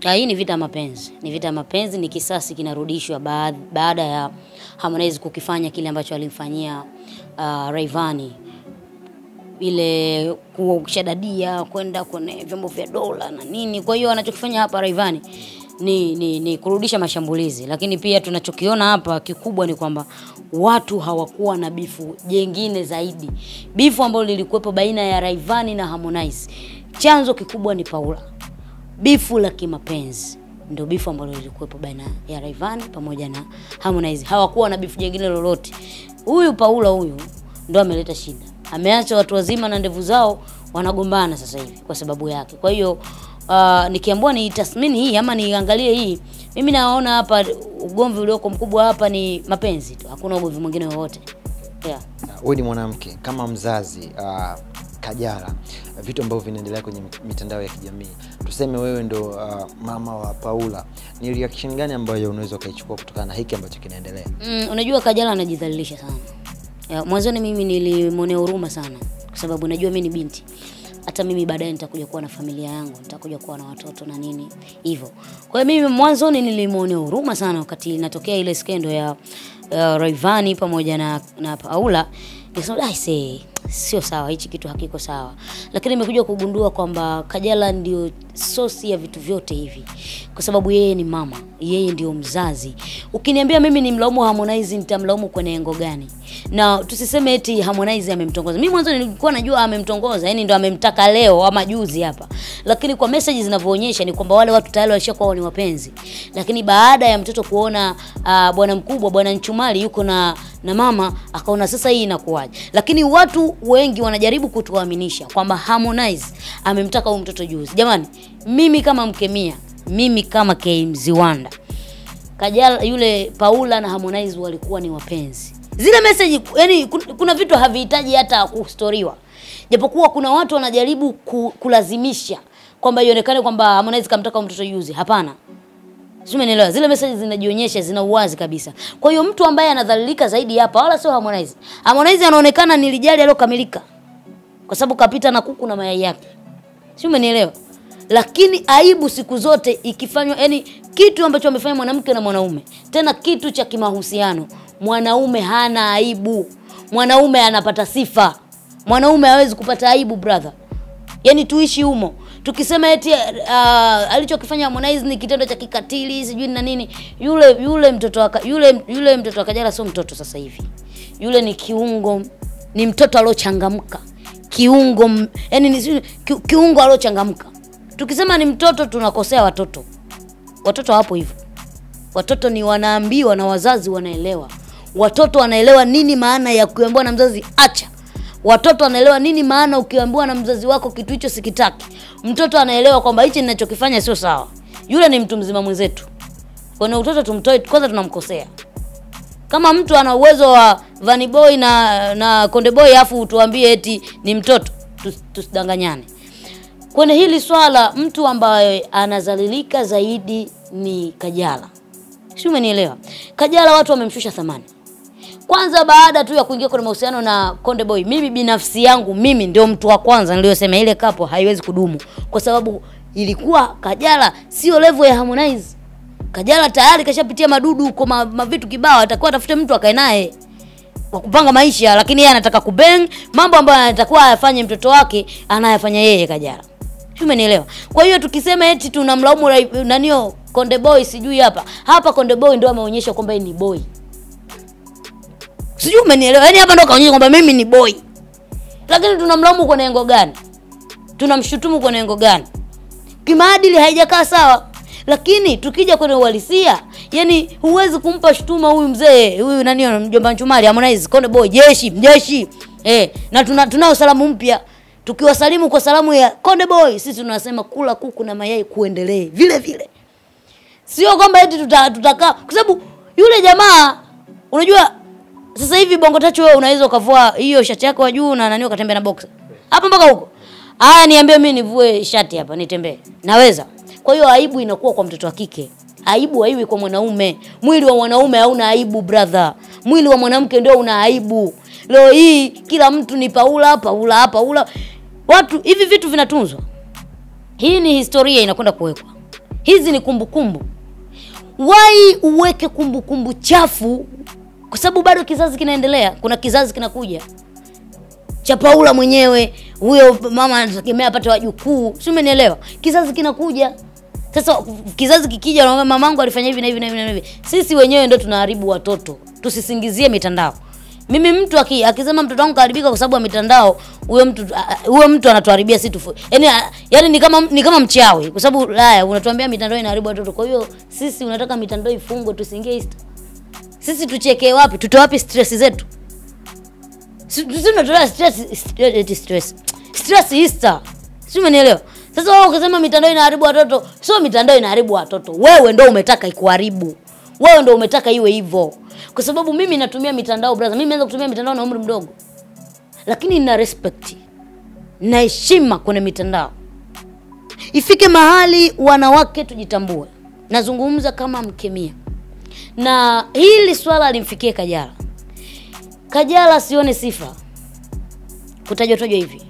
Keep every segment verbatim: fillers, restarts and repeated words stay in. Hii ni vita mapenzi. Ni vita mapenzi, ni kisasi kinarudishwa baada, baada ya Harmonize kukifanya kile ambacho alimfanyia uh, Rayvanny. Ile kushadadia kwenda kwenye vyombo vya dola na nini. Kwa hiyo anachokifanya hapa Rayvanny ni, ni ni kurudisha mashambulizi, lakini pia tunachokiona hapa kikubwa ni kwamba watu hawakuwa na bifu jengine zaidi. Bifu ambalo lilikuwepo baina ya Rayvanny na Harmonize, chanzo kikubwa ni Paula. Bifu la kimapenzi ndio bifu ambalo lilikuwepo baina ya Rayvanny pamoja na Harmonize. Hawakuwa na bifu jengine lolote. Huyu Paula huyu ndio ameleta shida. Ameacha watu wazima na ndevu zao wanagombana sasa hivi kwa sababu yake. Kwa hiyo Uh, nikiambua ni tasmini hii ama niangalie hii, mimi naona hapa ugomvi ulioko mkubwa hapa ni mapenzi tu. Hakuna ugomvi mwingine wowote. Yeah. Wewe ni mwanamke kama mzazi, uh, Kajala, vitu ambavyo vinaendelea kwenye mitandao ya kijamii. Tuseme wewe ndo uh, mama wa Paula. Ni reaction gani ambayo unaweza kuichukua kutokana na hiki ambacho kinaendelea? Mm, unajua Kajala anajidhalilisha sana. Yeah, mwanzoni mimi nilimonea huruma sana kwa sababu najua mimi ni binti. Hata mimi baadaye nitakuja kuwa na familia yangu, nitakuja kuwa na watoto na nini hivyo. Kwa hiyo mimi mwanzoni nilimuonea huruma sana wakati inatokea ile skendo ya uh, Rayvanny pamoja na na Paula. Nikasema aise, sio sawa, hichi kitu hakiko sawa. Lakini nimekuja kugundua kwamba Kajala ndio sosi ya vitu vyote hivi. Kwa sababu yeye ni mama, yeye ndio mzazi. Ukiniambia mimi ni mlaumu Harmonize, nitamlaumu kwa lengo gani? Na tusiseme eti Harmonize amemtongoza. Mimi mwanzo nilikuwa najua amemtongoza, yani ndio amemtaka leo ama juzi hapa. Lakini kwa messages zinavyoonyesha ni kwamba wale watu tayari walishakuwa ni wapenzi. Lakini baada ya mtoto kuona uh, bwana mkubwa, bwana Nchumali yuko na na mama, akaona sasa hii inakuaje. Lakini watu wengi wanajaribu kutuaminisha kwamba Harmonize amemtaka huyu mtoto juzi. Jamani, mimi kama mkemia, mimi kama K M Z Wanda, Kajala yule Paula na Harmonize walikuwa ni wapenzi. Zile message, yani kuna vitu havihitaji hata kustoriwa. Japokuwa kuna watu wanajaribu kulazimisha kwamba ionekane kwamba Harmonize kamtaka mtoto yuzi. Hapana. Simenelewa. Zile message zinajionyesha, zina uwazi kabisa. Kwa hiyo mtu ambaye anadhalilika zaidi hapa wala sio Harmonize. Harmonize anaonekana nilijali aliyokamilika kwa sababu kapita na kuku na mayai yake. Simenelewa. Lakini aibu siku zote ikifanywa, yani kitu ambacho amefanya mwanamke na mwanaume, tena kitu cha kimahusiano, mwanaume hana aibu. Mwanaume anapata sifa. Mwanaume hawezi kupata aibu, brother. Yani tuishi humo. Tukisema eti uh, alichokifanya Harmonize ni kitendo cha kikatili, sijui na nini. Yule yule mtoto waka, yule yule mtoto wa Kajala sio mtoto sasa hivi. Yule ni kiungo, ni mtoto aliyochangamka. Kiungo, yani ni ki, kiungo aliyochangamka. Tukisema ni mtoto tunakosea watoto. Watoto hapo hivyo. Watoto ni wanaambiwa na wazazi wanaelewa. Watoto wanaelewa nini maana ya kuambiwa na mzazi acha. Watoto wanaelewa nini maana ukiambiwa na mzazi wako kitu hicho sikitaki. Mtoto anaelewa kwamba hichi ninachokifanya sio sawa. Yule ni mtu mzima mwenzetu. Kwa hiyo mtoto tumtoe kwanza, tunamkosea. Kama mtu ana uwezo wa Vanny Boy na na Konde Boy afu tuambie eti ni mtoto, tusidanganyane. Kwenye hili swala mtu ambaye anazalilika zaidi ni Kajala. Sio, umenielewa? Kajala watu wamemshusha thamani. Kwanza baada tu ya kuingia kwenye mahusiano na Konde Boy, mimi binafsi yangu mimi ndio mtu wa kwanza niliyosema ile kapo haiwezi kudumu kwa sababu ilikuwa Kajala sio level ya Harmonize. Kajala tayari kashapitia madudu huko, ma, ma vitu kibao, atakuwa atafute mtu akae naye wa kupanga maisha, lakini yeye anataka kubeng mambo ambayo anatakuwa ayafanye mtoto wake anayafanya yeye Kajala. Umenielewa? Kwa hiyo tukisema eti tunamlaumu nanio Konde Boy sijui hapa. Hapa Konde Boy ndio ameonyesha kwamba ni boy. Sijui umenielewa. Yaani hapa ndo kaonyesha kwamba mimi ni boy. Lakini tunamlaumu kwa lengo gani? Tunamshutumu kwa lengo gani? Kimaadili haijakaa sawa. Lakini tukija kwenye uhalisia, yani huwezi kumpa shutuma huyu mzee, huyu nani mjomba Nchumali, Harmonize, Konde Boy, jeshi, mjeshi. Eh, na tunao tuna salamu mpya. Tukiwasalimu kwa salamu ya Konde Boy, sisi tunasema kula kuku na mayai kuendelee vile vile. Sio kwamba eti tutakaa tutaka, kwa sababu yule jamaa unajua sasa hivi Bongo Tacho wewe unaweza ukavua hiyo shati yako ya juu na nani ukatembea na boxer. Hapo mpaka huko. Haya, niambie mimi nivue shati hapa nitembee. Naweza. Kwa hiyo aibu inakuwa kwa mtoto wa kike. Aibu haiwi kwa mwanaume. Mwili wa mwanaume hauna aibu, brother. Mwili wa mwanamke ndio una aibu. Leo hii kila mtu ni Paula, Paula, Paula. Watu hivi vitu vinatunzwa. Hii ni historia inakwenda kuwekwa. Hizi ni kumbukumbu. Wai uweke kumbukumbu chafu kwa sababu bado kizazi kinaendelea. Kuna kizazi kinakuja. Cha Paula mwenyewe, huyo mama anategemea apate wajukuu. Sio, umenielewa? Kizazi kinakuja. Sasa kizazi kikija na mamangu alifanya hivi na hivi na hivi na hivi. Sisi wenyewe ndio tunaharibu watoto. Tusisingizie mitandao. Mimi mtu aki, akisema mtoto wangu kaharibika kwa sababu ya mitandao, huyo mtu huyo mtu anatuharibia sisi tu. Yaani yaani ni kama ni kama mchawi kwa sababu haya unatuambia mitandao inaharibu watoto. Kwa hiyo sisi unataka mitandao ifungwe tusiingie Insta. Sisi tuchekee wapi? Tutoe wapi stress zetu? Sisi tunatoa stress stress stress. Stress Insta. Sio, umenielewa? Sasa wao ukisema mitandao inaharibu watoto, sio mitandao inaharibu watoto. Wewe ndio umetaka ikuharibu. Wewe ndio umetaka iwe hivyo. Kwa sababu mimi natumia mitandao brother. Mimi nimeanza kutumia mitandao na umri mdogo. Lakini nina respect. Na heshima kwenye mitandao. Ifike mahali wanawake tujitambue. Nazungumza kama mkemia. Na hili swala limfikie Kajala. Kajala sione sifa. Kutajwa tajwa hivi.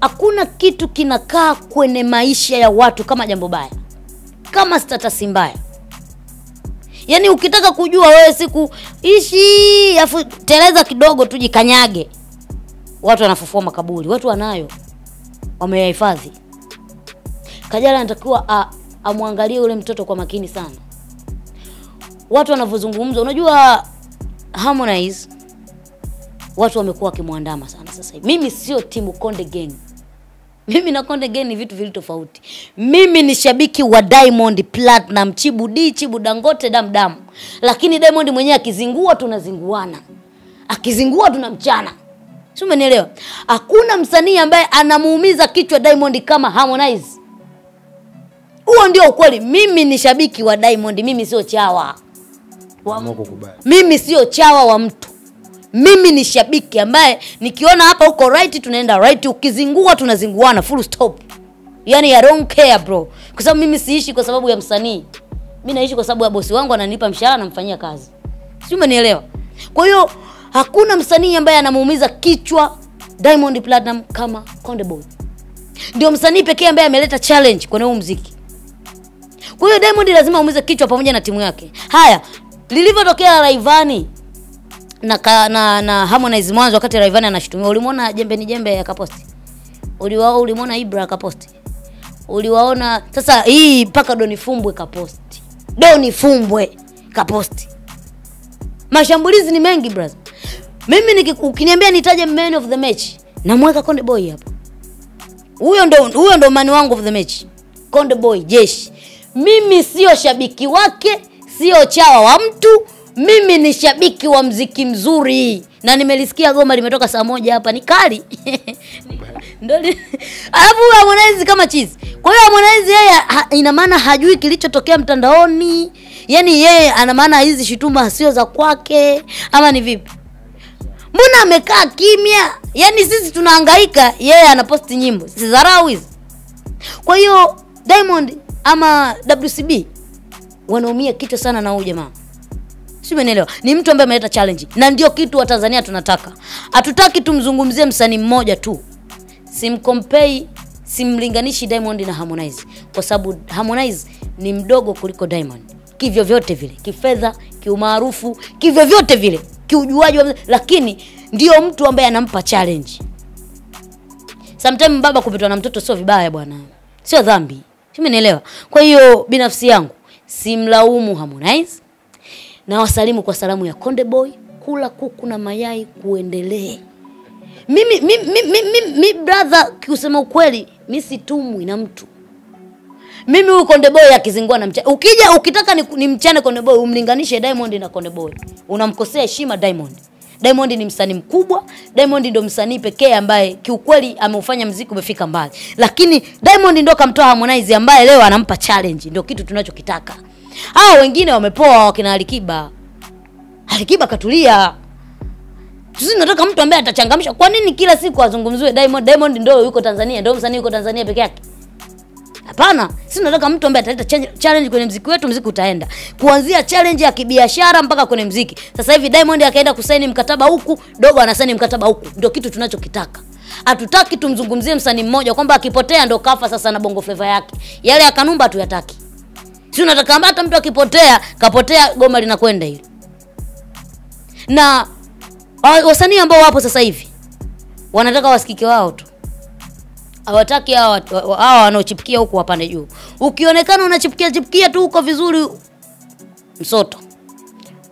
Hakuna kitu kinakaa kwenye maisha ya watu kama jambo baya. Kama status mbaya. Yaani ukitaka kujua wewe siku ishi afu teleza kidogo tujikanyage. Watu wanafufua makaburi, watu wanayo. Wamehifadhi. Kajala anatakiwa amwangalie yule mtoto kwa makini sana. Watu wanavozungumza, unajua Harmonize watu wamekuwa wakimwandama sana sasa hivi. Mimi sio timu Konde Gang. Mimi na Konde Gang ni vitu vile tofauti. Mimi ni shabiki wa Diamond Platnumz, Chibu D, Chibu Dangote, dam dam. Lakini Diamond mwenyewe akizingua tunazinguana. Akizingua tunamchana. Sio, umeelewa? Hakuna msanii ambaye anamuumiza kichwa Diamond kama Harmonize. Huo ndio ukweli. Mimi ni shabiki wa Diamond, mimi sio chawa. Mimi sio chawa wa mtu. Mimi ni shabiki ambaye nikiona hapa uko right tunaenda right, ukizingua tunazinguana full stop. Yaani I don't care bro. Kwa sababu mimi siishi kwa sababu ya msanii. Mimi naishi kwa sababu ya bosi wangu ananipa mshahara na mfanyia kazi. Sio, umenielewa? Kwa hiyo hakuna msanii ambaye anamuumiza kichwa Diamond Platinum kama Konde Boy. Ndio msanii pekee ambaye ameleta challenge kwenye huu muziki. Kwa hiyo Diamond lazima aumize kichwa pamoja na timu yake. Haya, lilivyotokea Rayvanny na ka, na na Harmonize mwanzo wakati Rayvanny anashutumiwa, ulimuona jembe ni jembe akaposti, uliwaona ulimuona Ibra akaposti, uliwaona sasa hii mpaka Donifumbwe kaposti Donifumbwe kaposti. Mashambulizi ni mengi brother. Mimi ukiniambia nitaje man of the match namweka Konde Boy hapo. Huyo ndo huyo ndo man wangu of the match, Konde Boy jeshi. Mimi sio shabiki wake, sio chawa wa mtu. Mimi ni shabiki wa muziki mzuri. Na nimelisikia goma limetoka saa moja hapa. Ni kali. Ndio. Alafu Harmonize kama cheese. Kwa hiyo Harmonize yeye ina maana hajui kilichotokea mtandaoni. Yaani yeye ana maana hizi shutuma sio za kwake ama ni vipi? Mbona amekaa kimya? Yaani sisi tunahangaika, yeye anaposti nyimbo. Si dharau hizi. Kwa hiyo Diamond ama W C B wanaumia kichwa sana na huyu jamaa. Sio, umeelewa? Ni mtu ambaye ameleta challenge. Na ndio kitu wa Tanzania tunataka. Hatutaki tumzungumzie msanii mmoja tu. Simcompare, simlinganishi Diamond na Harmonize. Kwa sababu Harmonize ni mdogo kuliko Diamond. Kivyo vyote vile, kifedha, kiumaarufu, kivyo vyote vile, kiujuaji, lakini ndio mtu ambaye anampa challenge. Sometimes baba kupitwa na mtoto sio vibaya bwana. Sio dhambi. Sio, umeelewa? Kwa hiyo binafsi yangu simlaumu Harmonize. Na wasalimu kwa salamu ya Konde Boy, kula kuku na mayai kuendelee. Mimi mimi mimi mi, brother kusema ukweli, mimi situmwi na mtu. Mimi huyu Konde Boy akizingua na mchana. Ukija ukitaka ni, ni mchane Konde Boy, umlinganishe Diamond na Konde Boy. Unamkosea heshima Diamond. Diamond ni msanii mkubwa. Diamond ndio msanii pekee ambaye kiukweli ameufanya muziki umefika mbali. Lakini Diamond ndio kamtoa Harmonize ambaye leo anampa challenge. Ndio kitu tunachokitaka. Hao wengine wamepoa wakina Halikiba. Halikiba katulia. Sisi tunataka mtu ambaye atachangamsha. Kwa nini kila siku azungumzwe Diamond? Diamond ndio yuko Tanzania, ndio msanii yuko Tanzania peke yake. Hapana, sisi tunataka mtu ambaye ataleta challenge kwenye muziki wetu, muziki utaenda. Kuanzia challenge ya kibiashara mpaka kwenye muziki. Sasa hivi Diamond akaenda kusaini mkataba huku, Dogo anasaini mkataba huku. Ndio kitu tunachokitaka. Hatutaki tumzungumzie msanii mmoja kwamba akipotea ndio kafa sasa na Bongo Flava yake. Yale akanumba tu yataki. Si unataka hata mtu akipotea, kapotea goma linakwenda hilo. Na wasanii ambao wapo sasa hivi wanataka wasikike wao tu. Hawataki hawa hawa wanaochipikia huko wapande juu. Ukionekana unachipikia chipikia tu huko vizuri msoto.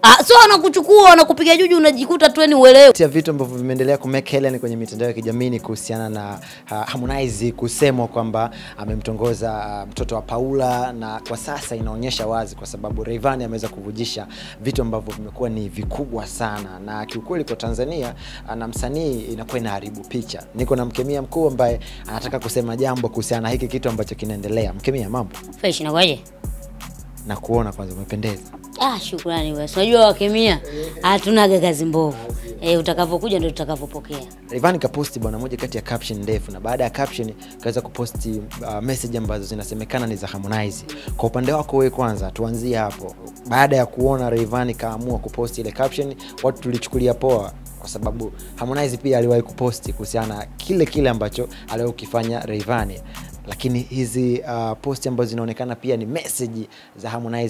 Ah, sio wanakuchukua wanakupiga juju unajikuta tu ni uelewe. Tia vitu ambavyo vimeendelea kumake headline kwenye mitandao ya kijamii ni kuhusiana na uh, Harmonize kusemwa kwamba amemtongoza uh, mtoto wa Paula, na kwa sasa inaonyesha wazi kwa sababu Rayvanny ameweza kuvujisha vitu ambavyo vimekuwa ni vikubwa sana, na kiukweli kwa Tanzania uh, na msanii inakuwa inaharibu picha. Niko na mkemia mkuu ambaye anataka kusema jambo kuhusiana na hiki kitu ambacho kinaendelea. Mkemia, mambo fresh na kwaje? Na kuona kwanza umependeza. Ah, shukrani wewe. Unajua wa kemia hatuna kazi mbovu. Eh, utakapokuja ndio tutakapopokea. Rayvanny kaposti bwana moja kati ya caption ndefu, na baada ya caption kaweza kuposti uh, message ambazo zinasemekana ni za Harmonize. Kwa upande wako wewe kwanza tuanzie hapo. Baada ya kuona Rayvanny kaamua kuposti ile caption, watu tulichukulia poa kwa sababu Harmonize pia aliwahi kuposti kuhusiana kile kile ambacho aliyokifanya Rayvanny. Lakini hizi uh, posti ambazo zinaonekana pia ni message za Harmonize.